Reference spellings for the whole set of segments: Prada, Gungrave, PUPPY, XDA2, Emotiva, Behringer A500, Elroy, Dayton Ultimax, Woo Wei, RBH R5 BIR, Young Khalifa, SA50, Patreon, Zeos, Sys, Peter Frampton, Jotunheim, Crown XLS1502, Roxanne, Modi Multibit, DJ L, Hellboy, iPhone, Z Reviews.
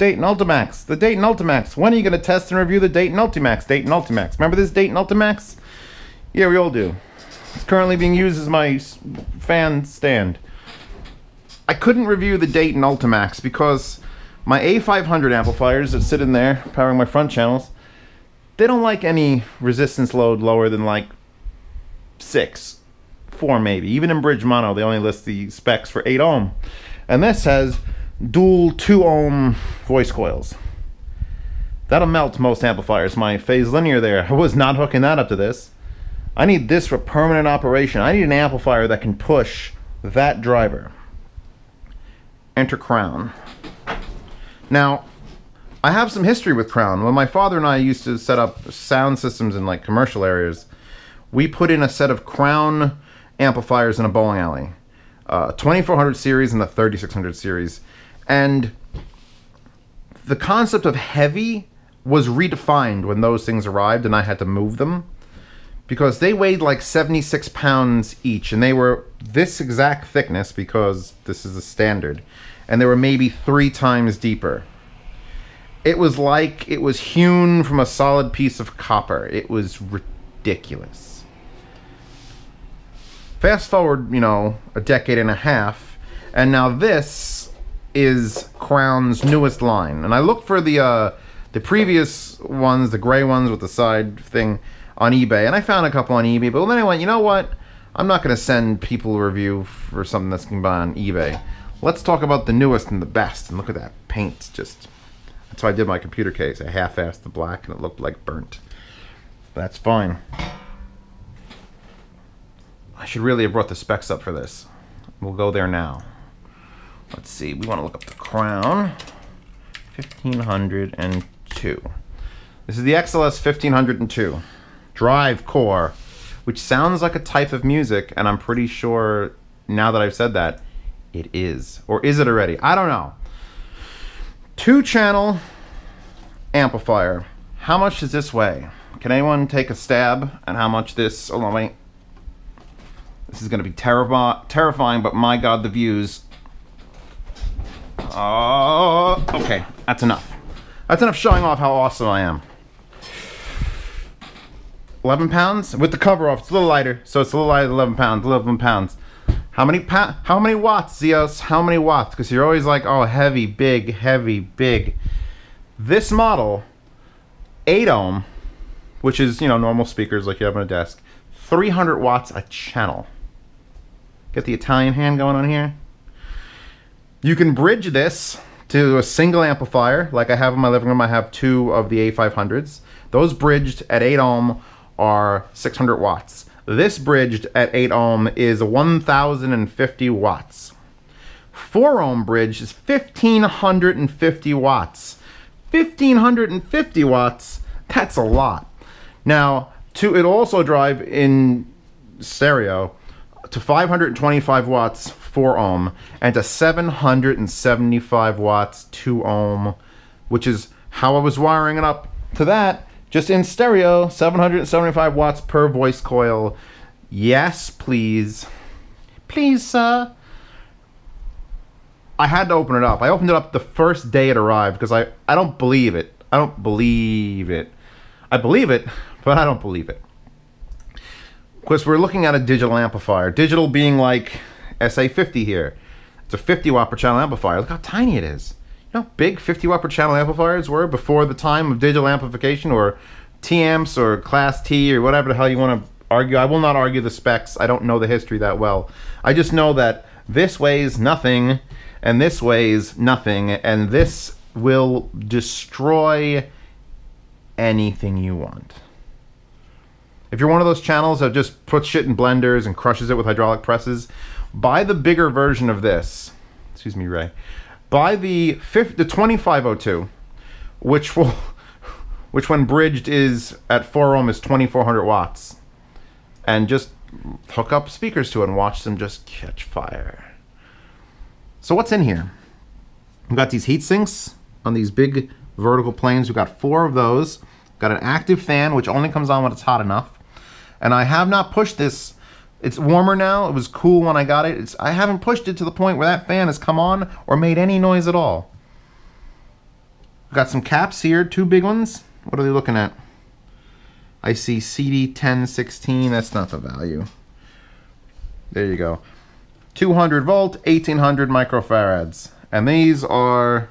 Dayton Ultimax, the Dayton Ultimax. When are you going to test and review the Dayton Ultimax? Dayton Ultimax. Remember this Dayton Ultimax? Yeah, we all do. It's currently being used as my fan stand. I couldn't review the Dayton Ultimax because my A500 amplifiers that sit in there powering my front channels, they don't like any resistance load lower than like 6, 4 maybe. Even in bridge mono, they only list the specs for 8 ohm. And this has dual 2 ohm voice coils. That'll melt most amplifiers. My phase linear there, I was not hooking that up to this. I need this for permanent operation. I need an amplifier that can push that driver. Enter Crown. Now, I have some history with Crown. When my father and I used to set up sound systems in like commercial areas, we put in a set of Crown amplifiers in a bowling alley. 2400 series and the 3600 series. And the concept of heavy was redefined when those things arrived and I had to move them, because they weighed like 76 pounds each, and they were this exact thickness because this is the standard, and they were maybe 3 times deeper. It was like it was hewn from a solid piece of copper. It was ridiculous. Fast forward, you know, a decade and a half, and now this is Crown's newest line. And I looked for the previous ones, the gray ones with the side thing, on eBay, and I found a couple on eBay, but then I went, you know what? I'm not going to send people a review for something that's going to buy on eBay. Let's talk about the newest and the best, and look at that paint. Just, that's how I did my computer case. I half-assed the black, and it looked like burnt. That's fine. I should really have brought the specs up for this. We'll go there now. Let's see, we want to look up the Crown 1502. This is the XLS 1502. Drive core, which sounds like a type of music, and I'm pretty sure now that I've said that, it is. Or is it already? I don't know. 2-channel amplifier. How much does this weigh? Can anyone take a stab at how much this? Oh, wait. This is going to be terrifying, but my God, the views. Oh, okay. That's enough. That's enough showing off how awesome I am. 11 pounds with the cover off. It's a little lighter, so it's a little lighter than 11 pounds. 11 pounds. How many watts, Zeos? How many watts? Because you're always like, oh, heavy, big, heavy, big. This model, 8 ohm, which is, you know, normal speakers like you have on a desk, 300 watts a channel. Get the Italian hand going on here. You can bridge this to a single amplifier, like I have in my living room. I have 2 of the A500s. Those bridged at 8 ohm are 600 watts. This bridged at 8 ohm is 1,050 watts. 4 ohm bridge is 1,550 watts. 1,550 watts, that's a lot. Now, it'll also drive in stereo to 525 watts, 4 ohm, and to 775 watts, 2 ohm, which is how I was wiring it up to that. Just in stereo, 775 watts per voice coil. Yes, please. Please, sir. I had to open it up. I opened it up the first day it arrived because I don't believe it. I don't believe it. I believe it, but I don't believe it. Because we're looking at a digital amplifier. Digital being like SA50 here. It's a 50 watt per channel amplifier. Look how tiny it is. You know how big 50 watt per channel amplifiers were before the time of digital amplification, or T-amps, or Class T, or whatever the hell you want to argue. I will not argue the specs. I don't know the history that well. I just know that this weighs nothing, and this weighs nothing, and this will destroy anything you want. If you're one of those channels that just puts shit in blenders and crushes it with hydraulic presses, buy the bigger version of this. Excuse me, Ray. Buy the 2502, which when bridged is at 4 ohm is 2400 watts, and just hook up speakers to it and watch them just catch fire. So what's in here? We've got these heat sinks on these big vertical planes. We've got 4 of those. We've got an active fan which only comes on when it's hot enough, and I have not pushed this. It's warmer now. It was cool when I got it. I haven't pushed it to the point where that fan has come on or made any noise at all. Got some caps here, two big ones. What are they looking at? I see CD1016, that's not the value. There you go. 200 volt, 1800 microfarads. And these are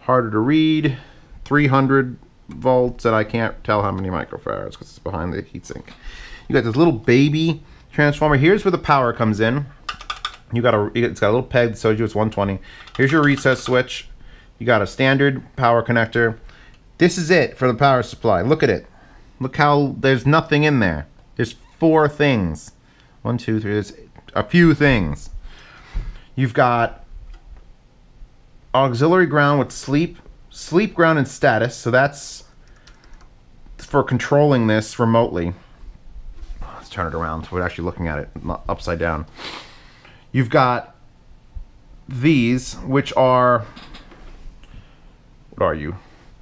harder to read, 300 volts, and I can't tell how many microfarads because it's behind the heatsink. You got this little baby transformer. Here's where the power comes in. It's got a little peg that shows you it's 120. Here's your recess switch. You got a standard power connector. This is it for the power supply. Look at it. Look how there's nothing in there. There's four things. One, two, three, there's a few things. You've got auxiliary ground with sleep, sleep ground and status. So that's for controlling this remotely. Let's turn it around so we're actually looking at it upside down. You've got these, which are, what are you?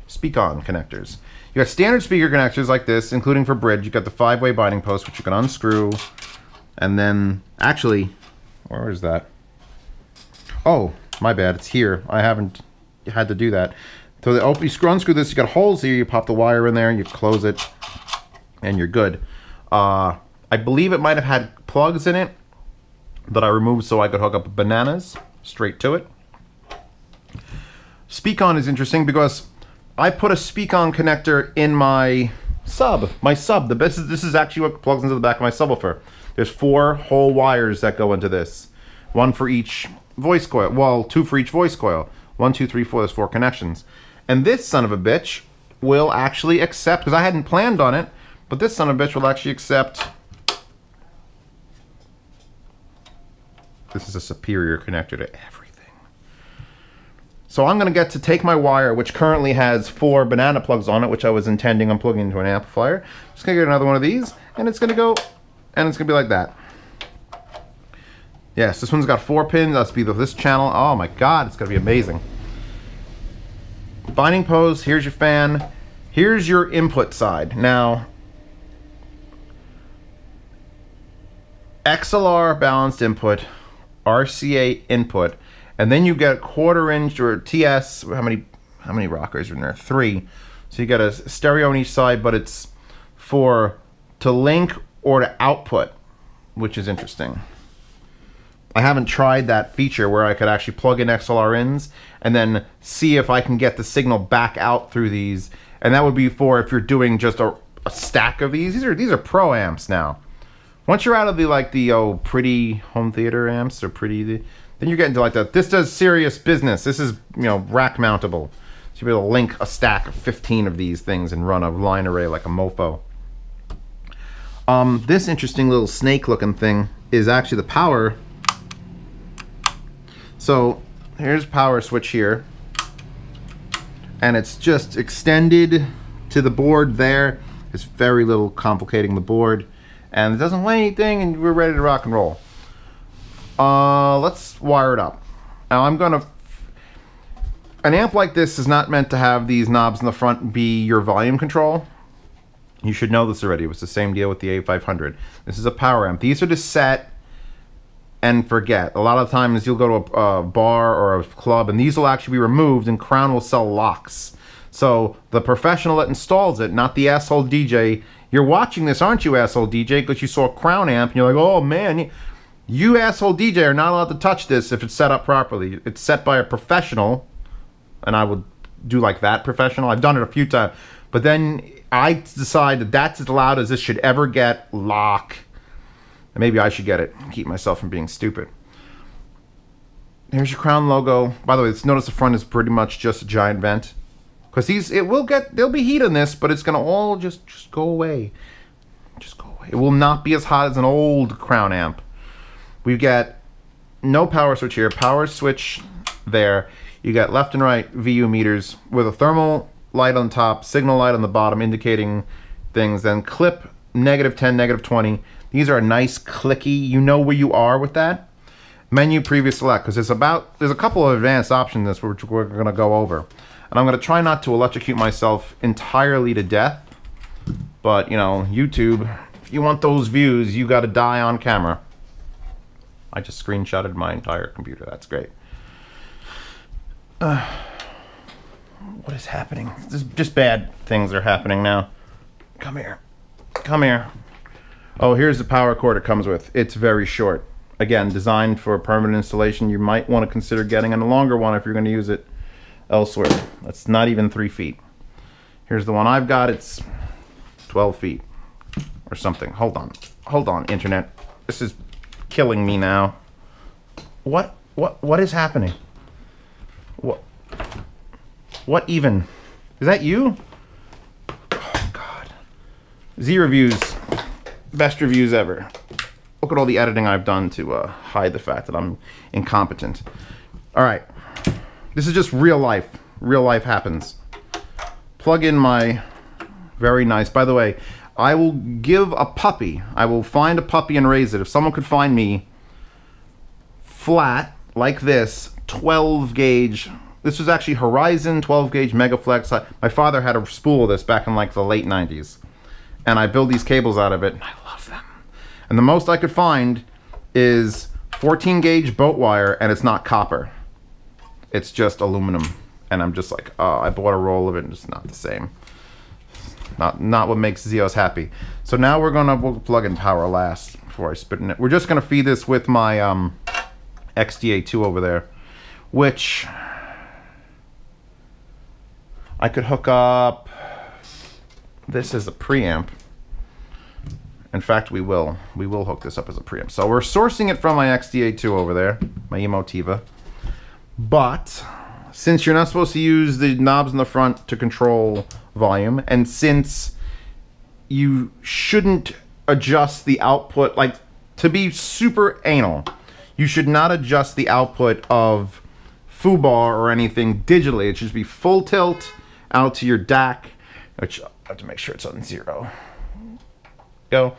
Speak on connectors. You got standard speaker connectors like this, including for bridge. You got the 5-way binding post, which you can unscrew. And then, actually, where is that? Oh, my bad, it's here. I haven't had to do that. So you unscrew this, you got holes here, you pop the wire in there, you close it, and you're good. I believe it might have had plugs in it that I removed so I could hook up bananas straight to it. Speak on is interesting because I put a speak on connector in my sub. This is actually what plugs into the back of my subwoofer. There's 4 whole wires that go into this. One for each voice coil. Well, 2 for each voice coil. 1, 2, 3, 4. There's 4 connections. And this son of a bitch will actually accept, because I hadn't planned on it, but this son of a bitch will actually accept. This is a superior connector to everything. So I'm going to get to take my wire, which currently has 4 banana plugs on it, which I was intending on plugging into an amplifier. I'm just going to get another one of these, and it's going to go, and it's going to be like that. Yes, this one's got 4 pins. That's be this channel. Oh my god, it's going to be amazing. Binding post, here's your fan. Here's your input side. Now, XLR balanced input, RCA input. And then you get a 1/4 inch or TS, how many rockers are in there? 3. So you got a stereo on each side, but it's for to link or to output, which is interesting. I haven't tried that feature where I could actually plug in XLR ins and then see if I can get the signal back out through these. And that would be for if you're doing just a stack of these. These are pro amps now. Once you're out of the pretty home theater amps or then you're getting to like that. This does serious business. This is, you know, rack mountable. So you'll be able to link a stack of 15 of these things and run a line array like a mofo. This interesting little snake looking thing is actually the power. So here's power switch here. And it's just extended to the board there. It's very little complicating the board. And it doesn't weigh anything and we're ready to rock and roll. Let's wire it up. Now an amp like this is not meant to have these knobs in the front be your volume control. You should know this already. It was the same deal with the A500. This is a power amp. These are to set and forget. A lot of times you'll go to a bar or a club and these will actually be removed and Crown will sell locks. So the professional that installs it, not the asshole DJ. You're watching this, aren't you, asshole DJ? Because you saw a Crown amp and you're like, oh man. You asshole DJ are not allowed to touch this if it's set up properly. It's set by a professional, and I would do like that professional. I've done it a few times. But then I decide that that's as loud as this should ever get. Lock. And maybe I should get it. Keep myself from being stupid. Here's your Crown logo. By the way, notice the front is pretty much just a giant vent. Because there'll be heat on this, but it's going to all just go away. Just go away. It will not be as hot as an old Crown amp. We've got no power switch here, power switch there. You got left and right VU meters with a thermal light on top, signal light on the bottom indicating things, then clip -10, -20. These are a nice clicky, you know where you are with that. Menu previous select, because there's a couple of advanced options in this which we're gonna go over. And I'm gonna try not to electrocute myself entirely to death, but you know, YouTube, if you want those views, you gotta die on camera. I just screenshotted my entire computer. That's great. What is happening? This is just bad things are happening now. Come here. Come here. Oh, here's the power cord it comes with. It's very short. Again, designed for permanent installation. You might want to consider getting a longer one if you're going to use it elsewhere. That's not even 3 feet. Here's the one I've got. It's 12 feet or something. Hold on. Hold on, internet. This is killing me now. What is happening? What even? Is that you? Oh, God. Z Reviews. Best reviews ever. Look at all the editing I've done to hide the fact that I'm incompetent. All right. This is just real life. Real life happens. Plug in my very nice... By the way, I will give a puppy. I will find a puppy and raise it. If someone could find me flat, like this, 12-gauge... This was actually Horizon 12-gauge Megaflex. My father had a spool of this back in like the late 90s. And I build these cables out of it, and I love them. And the most I could find is 14-gauge boat wire, and it's not copper. It's just aluminum. And I'm just like, oh, I bought a roll of it, and it's not the same. Not what makes Zeos happy. So now we'll plug in power last before I spit in it. We're just gonna feed this with my XDA2 over there, which I could hook up. This is a preamp. In fact, we will hook this up as a preamp. So we're sourcing it from my XDA2 over there, my Emotiva. But since you're not supposed to use the knobs in the front to control volume, and since you shouldn't adjust the output, like, to be super anal, you should not adjust the output of FUBAR or anything digitally. It should be full tilt out to your DAC, which I have to make sure it's on zero. Go.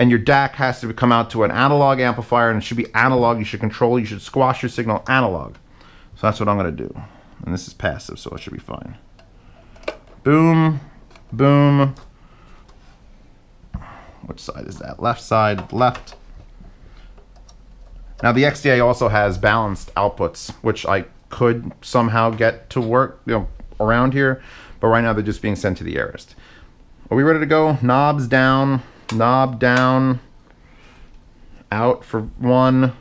And your DAC has to come out to an analog amplifier, and it should be analog. You should control, you should squash your signal analog. So that's what I'm gonna do. And this is passive, so it should be fine. Boom, boom. Which side is that? Left side, left. Now the XDA also has balanced outputs, which I could somehow get to work, you know, around here, but right now they're just being sent to the aorist. Are we ready to go? Knobs down, knob down, out for one.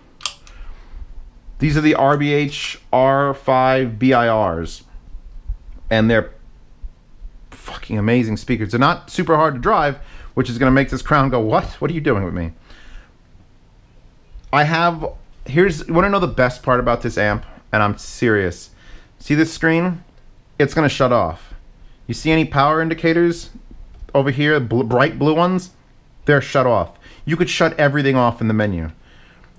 These are the RBH R5 BIRs, and they're fucking amazing speakers. They're not super hard to drive, which is going to make this Crown go, what? What are you doing with me? You want to know the best part about this amp? And I'm serious. See this screen? It's going to shut off. You see any power indicators over here, bright blue ones? They're shut off. You could shut everything off in the menu.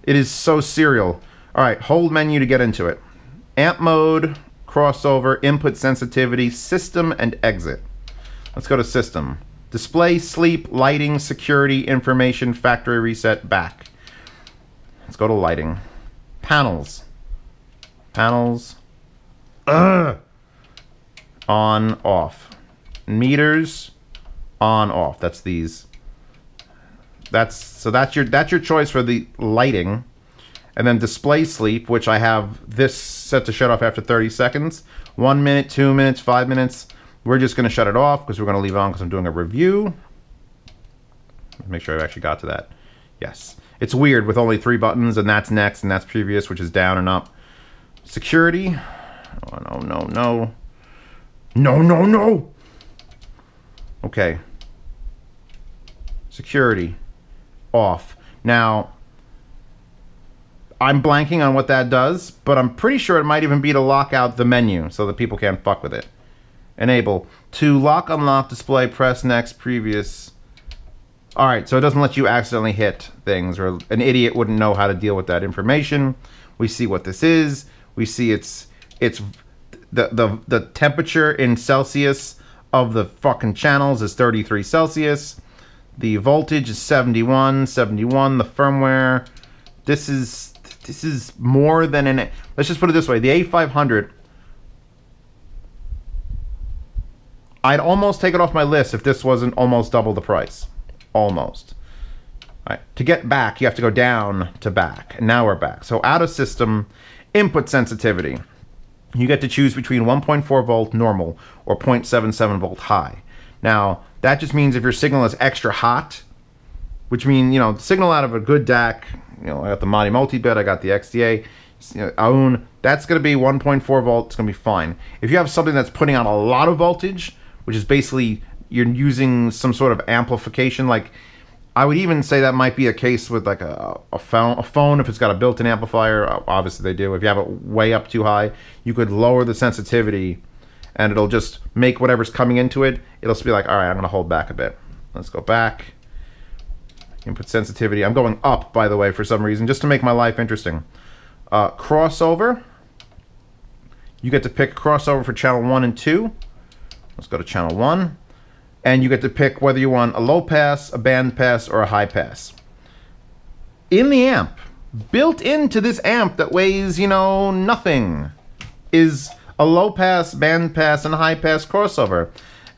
It is so serial. All right, hold menu to get into it. Amp mode, crossover, input sensitivity, system, and exit. Let's go to system. Display, sleep, lighting, security, information, factory reset, back. Let's go to lighting. Panels. Panels. Ugh. On, off. Meters. On, off. That's these. That's your choice for the lighting. And then display sleep, which I have this set to shut off after 30 seconds. 1 minute, 2 minutes, 5 minutes. We're just gonna shut it off because we're gonna leave it on because I'm doing a review. Make sure I've actually got to that. Yes. It's weird with only 3 buttons, and that's next, and that's previous, which is down and up. Security. Oh, no, no, no. No, no, no! Okay. Security. Off. Now, I'm blanking on what that does, but I'm pretty sure it might even be to lock out the menu so that people can't fuck with it. Enable. To lock, unlock, display, press next, previous. All right, so it doesn't let you accidentally hit things, or an idiot wouldn't know how to deal with that information. We see what this is. We see it's the temperature in Celsius of the fucking channels is 33 Celsius. The voltage is 71. The firmware. This is more than an. Let's just put it this way: the A500. I'd almost take it off my list if this wasn't almost double the price. Almost. All right. To get back, you have to go down to back. And now we're back. So out of system, input sensitivity. you get to choose between 1.4 volt normal or 0.77 volt high. Now, that just means if your signal is extra hot, which means, you know, the signal out of a good DAC, you know, I got the Modi Multibit, I got the XDA, own, that's going to be 1.4 volt, it's going to be fine. If you have something that's putting out a lot of voltage, which is basically you're using some sort of amplification, like I would even say that might be a case with like a phone, if it's got a built-in amplifier, obviously they do. If you have it way up too high, you could lower the sensitivity and it'll just make whatever's coming into it, it'll just be like, all right, I'm going to hold back a bit. Let's go back. Input sensitivity. I'm going up, by the way, for some reason, just to make my life interesting. Crossover. You get to pick crossover for channel 1 and 2. Let's go to channel 1. And you get to pick whether you want a low pass, a band pass, or a high pass. In the amp, built into this amp that weighs, you know, nothing, is a low pass, band pass, and high pass crossover.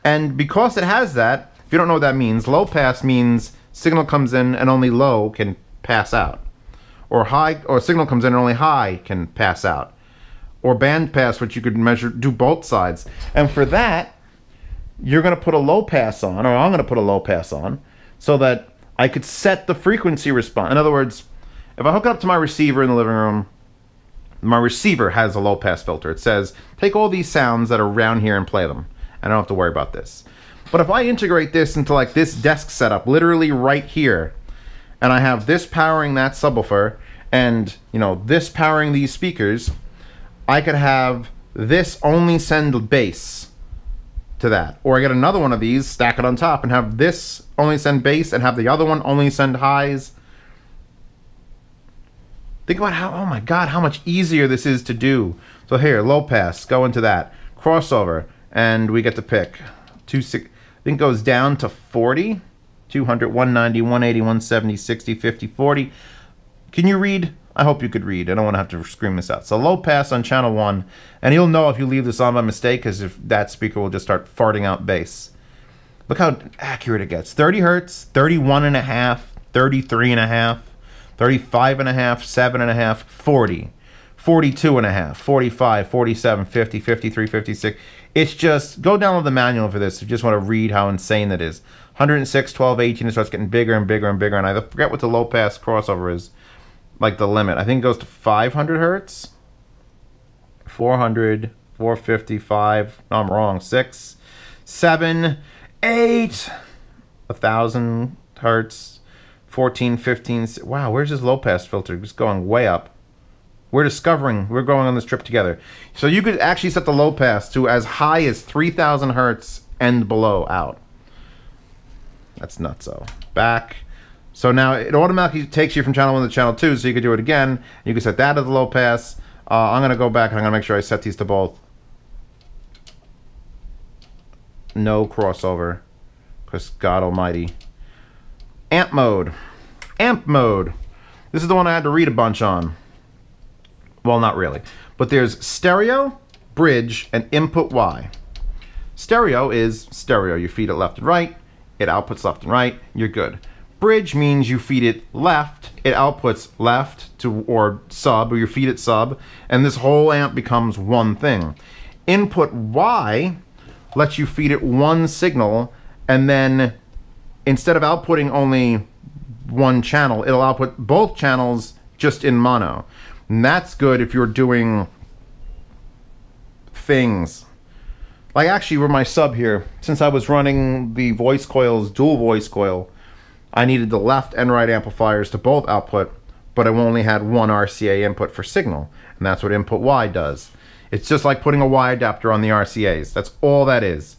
And because it has that, if you don't know what that means, low pass means signal comes in and only low can pass out. Or high, or signal comes in and only high can pass out. Or band pass, which you could measure, do both sides. And for that, you're going to put a low pass on, or I'm going to put a low pass on, so that I could set the frequency response. In other words, if I hook it up to my receiver in the living room, my receiver has a low pass filter. It says, take all these sounds that are around here and play them. I don't have to worry about this. But if I integrate this into like this desk setup, literally right here, and I have this powering that subwoofer, and you know, this powering these speakers, I could have this only send bass to that. Or I get another one of these, stack it on top, and have this only send bass, and have the other one only send highs. Think about how, oh my God, how much easier this is to do. So here, low pass, go into that. Crossover, and we get to pick. I think it goes down to 40, 200, 190, 180, 170, 60, 50, 40. Can you read? I hope you could read. I don't want to have to scream this out. So low pass on channel 1, and you'll know if you leave this on by mistake, because if that speaker will just start farting out bass. Look how accurate it gets. 30 hertz, 31.5, 33.5, 35.5, 7.5, 40, 42.5, 45, 47, 50, 53, 56. It's just, go download the manual for this if you just want to read how insane that is. 106, 12, 18, it starts getting bigger and bigger and bigger, and I forget what the low pass crossover is. Like the limit, I think it goes to 500 hertz, 400, 455, no, I'm wrong, 6, 7, 8, 1,000 hertz, 14, 15, wow, where's this low pass filter? Just going way up. We're discovering, we're going on this trip together. So you could actually set the low pass to as high as 3,000 hertz and below out. That's nutso. Back. So now it automatically takes you from channel 1 to channel 2, so you can do it again. You can set that to the low pass. I'm going to go back and I'm going to make sure I set these to both. No crossover, because God almighty. Amp mode. Amp mode. This is the one I had to read a bunch on. Well, not really. But there's stereo, bridge, and input Y. Stereo is stereo. You feed it left and right. It outputs left and right. You're good. Bridge means you feed it left, it outputs left to or sub, or you feed it sub, and this whole amp becomes one thing. Input Y lets you feed it one signal, and then instead of outputting only one channel, it'll output both channels just in mono. And that's good if you're doing things. Like actually with my sub here, since I was running the voice coils, dual voice coil, I needed the left and right amplifiers to both output, but I only had one RCA input for signal, and that's what input Y does. It's just like putting a Y adapter on the RCAs. That's all that is.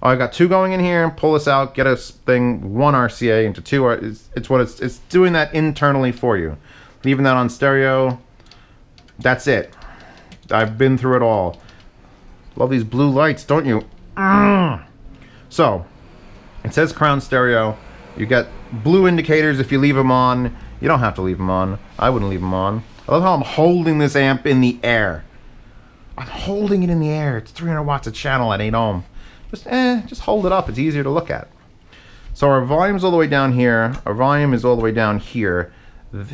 Oh, I got two going in here, pull this out, get a thing, one RCA into two. It's doing that internally for you. Leaving that on stereo, that's it. I've been through it all. Love these blue lights, don't you? So, it says Crown Stereo. You got blue indicators if you leave them on. You don't have to leave them on. I wouldn't leave them on. I love how I'm holding this amp in the air. I'm holding it in the air. It's 300 watts a channel at 8 ohm. Just hold it up. It's easier to look at. So our volume's all the way down here. Our volume is all the way down here.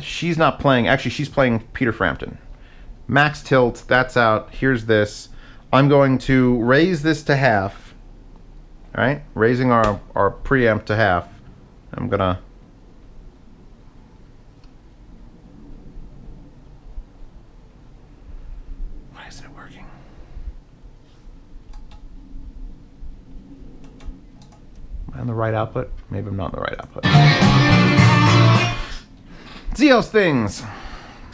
She's not playing. Actually, she's playing Peter Frampton. Max tilt. That's out. Here's this. I'm going to raise this to half, all right? Raising our preamp to half. I'm gonna on the right output? Maybe I'm not on the right output. Zeos things.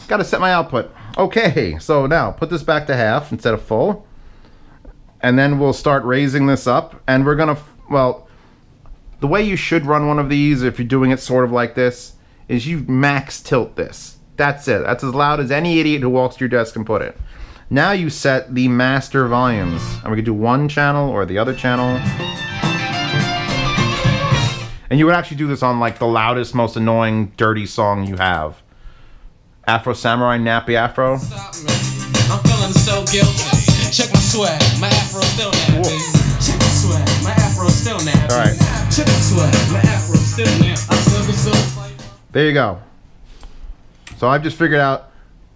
Gotta set my output. Okay, so now put this back to half instead of full. And then we'll start raising this up. And we're gonna, well, the way you should run one of these, if you're doing it sort of like this, is you max tilt this. That's it. That's as loud as any idiot who walks to your desk can put it. Now you set the master volumes. And we could do one channel or the other channel. And you would actually do this on like the loudest, most annoying, dirty song you have. Afro Samurai Nappy Afro. Stop me. I'm feeling so guilty. Check my swag, my afro still nappy. Check my swag, my afro still nappy. All right. Check my swag, my afro still nappy. There you go. So I've just figured out,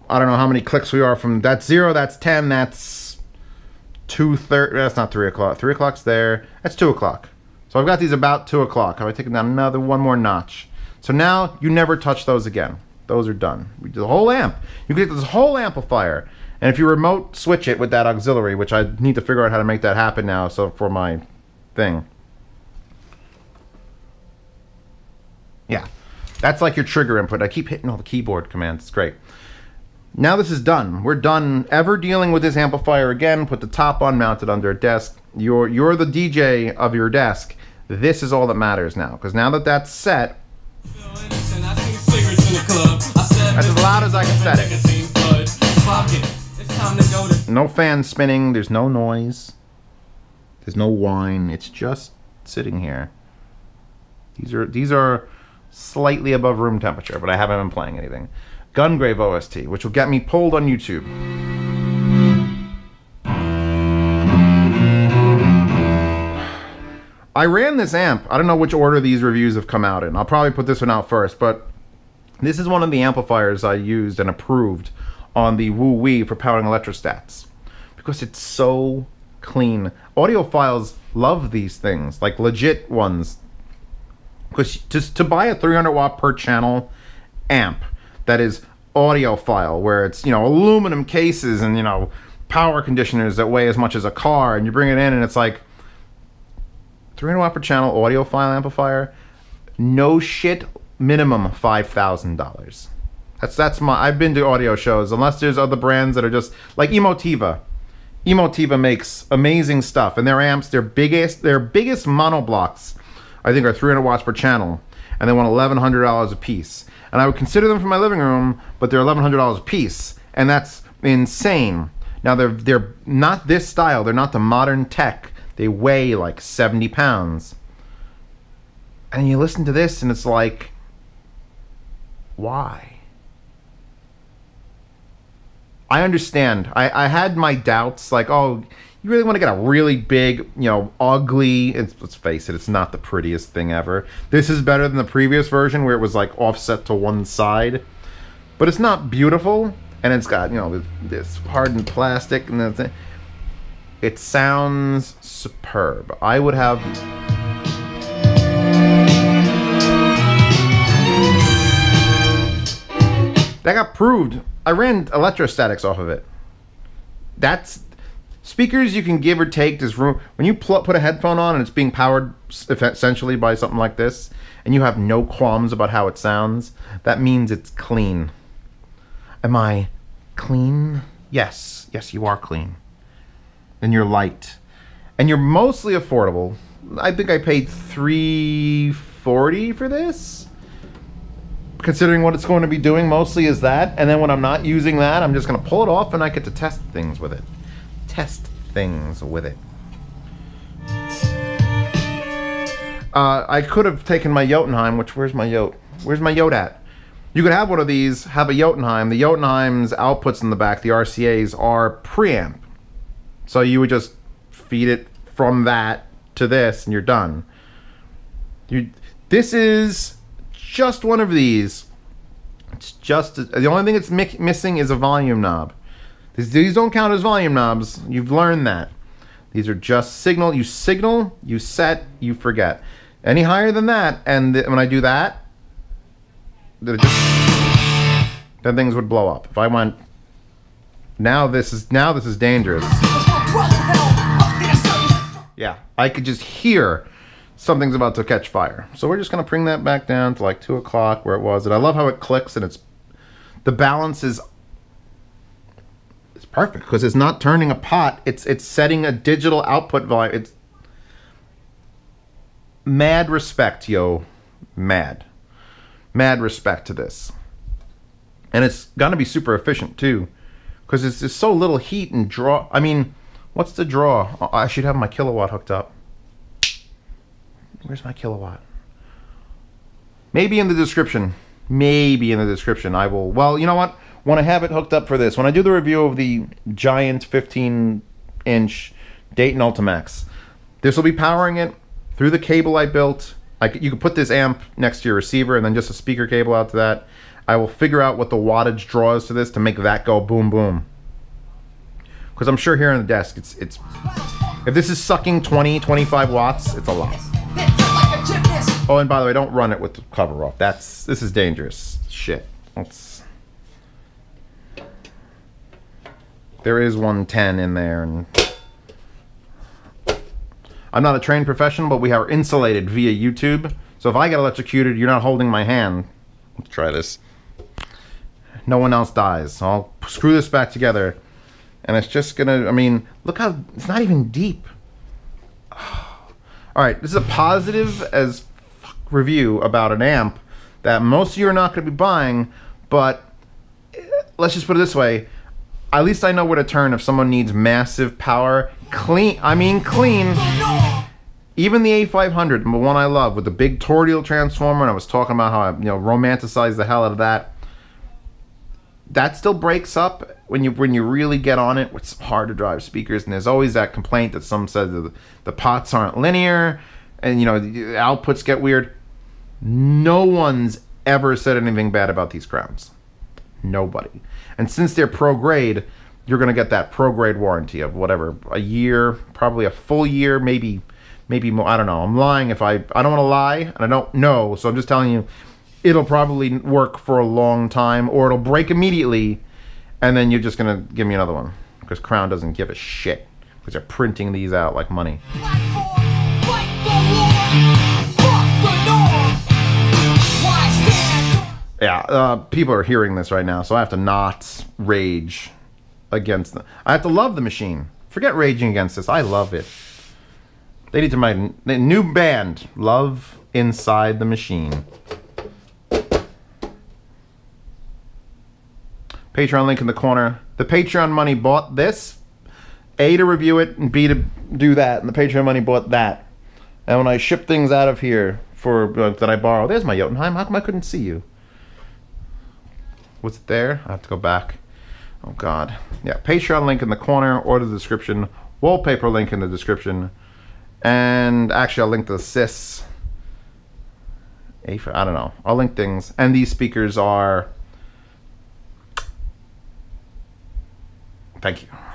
I don't know how many clicks we are from, that's 0, that's 10, that's 2:30, that's not 3 o'clock. 3 o'clock's there, that's 2 o'clock. So I've got these about 2 o'clock. I've taken down another one more notch. So now you never touch those again. Those are done. We do the whole amp. You can get this whole amplifier. And if you remote switch it with that auxiliary, which I need to figure out how to make that happen now, so for my thing. Yeah, that's like your trigger input. I keep hitting all the keyboard commands, it's great. Now this is done. We're done ever dealing with this amplifier again. Put the top on, mount it under a desk. You're the DJ of your desk. This is all that matters now, because now that that's set, that's as loud as I can set it. No fan spinning, there's no noise, there's no whine, it's just sitting here. These are slightly above room temperature, but I haven't been playing anything. Gungrave OST, which will get me pulled on YouTube. I ran this amp. I don't know which order these reviews have come out in. I'll probably put this one out first, but this is one of the amplifiers I used and approved on the Woo Wei for powering electrostats because it's so clean. Audiophiles love these things, like legit ones. Because just to buy a 300 watt per channel amp that is audiophile, where it's, you know, aluminum cases and, you know, power conditioners that weigh as much as a car, and you bring it in and it's like, 300 watt per channel audiophile amplifier, no shit, minimum $5,000. That's my, I've been to audio shows, unless there's other brands that are just, like Emotiva. Emotiva makes amazing stuff, and their amps, their biggest monoblocks, I think are 300 watts per channel, and they want $1,100 a piece. And I would consider them for my living room, but they're $1,100 a piece, and that's insane. Now they're not this style, they're not the modern tech. They weigh like 70 pounds. And you listen to this and it's like, why? I understand. I had my doubts, like, oh, you really want to get a really big, you know, ugly, it's, let's face it, it's not the prettiest thing ever. This is better than the previous version where it was like offset to one side. But it's not beautiful, and it's got, you know, this hardened plastic and that thing. It sounds superb. I would have... That got proved. I ran electrostatics off of it. That's... Speakers you can give or take this room. When you put a headphone on and it's being powered essentially by something like this, and you have no qualms about how it sounds, that means it's clean. Am I clean? Yes. Yes, you are clean. And you're light, and you're mostly affordable. I think I paid $340 for this, considering what it's going to be doing mostly is that, and then when I'm not using that, I'm just gonna pull it off and I get to test things with it. I could have taken my Jotunheim, which, where's my Jot? Where's my Jot at? You could have one of these, have a Jotunheim. The Jotunheim's outputs in the back, the RCAs, are preamp. So you would just feed it from that to this and you're done. This is just one of these. It's just, the only thing it's missing is a volume knob. These don't count as volume knobs. You've learned that. These are just signal. You signal, you set, you forget. Any higher than that, and when I do that, then things would blow up. If I went, now this is dangerous. Yeah, I could just hear something's about to catch fire. So we're just gonna bring that back down to like 2 o'clock where it was. And I love how it clicks, and the balance is perfect because it's not turning a pot. It's setting a digital output volume. It's mad respect, yo, mad respect to this. And it's gonna be super efficient too, because it's just so little heat and draw. I mean, what's the draw? I should have my kilowatt hooked up. Where's my kilowatt? Maybe in the description. Maybe in the description I will. Well, you know what? When I have it hooked up for this, when I do the review of the giant 15-inch Dayton Ultimax, this will be powering it through the cable I built. You can put this amp next to your receiver and then just a speaker cable out to that. I will figure out what the wattage draw is to this to make that go boom boom. Because I'm sure here on the desk, it's if this is sucking 20, 25 watts, it's a lot. Oh, and by the way, don't run it with the cover off. This is dangerous shit. There is 110 in there, and I'm not a trained professional, but we are insulated via YouTube. So if I get electrocuted, you're not holding my hand. Let's try this. No one else dies. So I'll screw this back together, and it's just gonna, I mean, look how, it's not even deep. Oh. All right, this is a positive as fuck review about an amp that most of you are not gonna be buying, but let's just put it this way. At least I know where to turn if someone needs massive power. Clean, I mean clean. Oh, no. Even the A500, the one I love, with the big toroidal transformer, and I was talking about how I, romanticize the hell out of that. That still breaks up when you really get on it with some hard to drive speakers, and there's always that complaint that some said that the pots aren't linear, and the outputs get weird. No one's ever said anything bad about these Crowns. Nobody. And since they're pro-grade, you're going to get that pro-grade warranty of whatever, a year, probably a full year, maybe more. I don't know. I'm lying if I don't want to lie, and I don't know, so I'm just telling you, it'll probably work for a long time, or it'll break immediately, and then you're just going to give me another one, because Crown doesn't give a shit, because they're printing these out like money. Yeah, people are hearing this right now, so I have to not rage against them. I have to love the machine. Forget raging against this. I love it. They need to make a new band, Love Inside the Machine. Patreon link in the corner. The Patreon money bought this. A, to review it, and B, to do that. And the Patreon money bought that. And when I ship things out of here for that I borrow, there's my Jotunheim. How come I couldn't see you? Was it there? I have to go back. Oh God. Yeah, Patreon link in the corner or the description. Wallpaper link in the description. And actually I'll link the Sys. I don't know. I'll link things. And these speakers are... Thank you.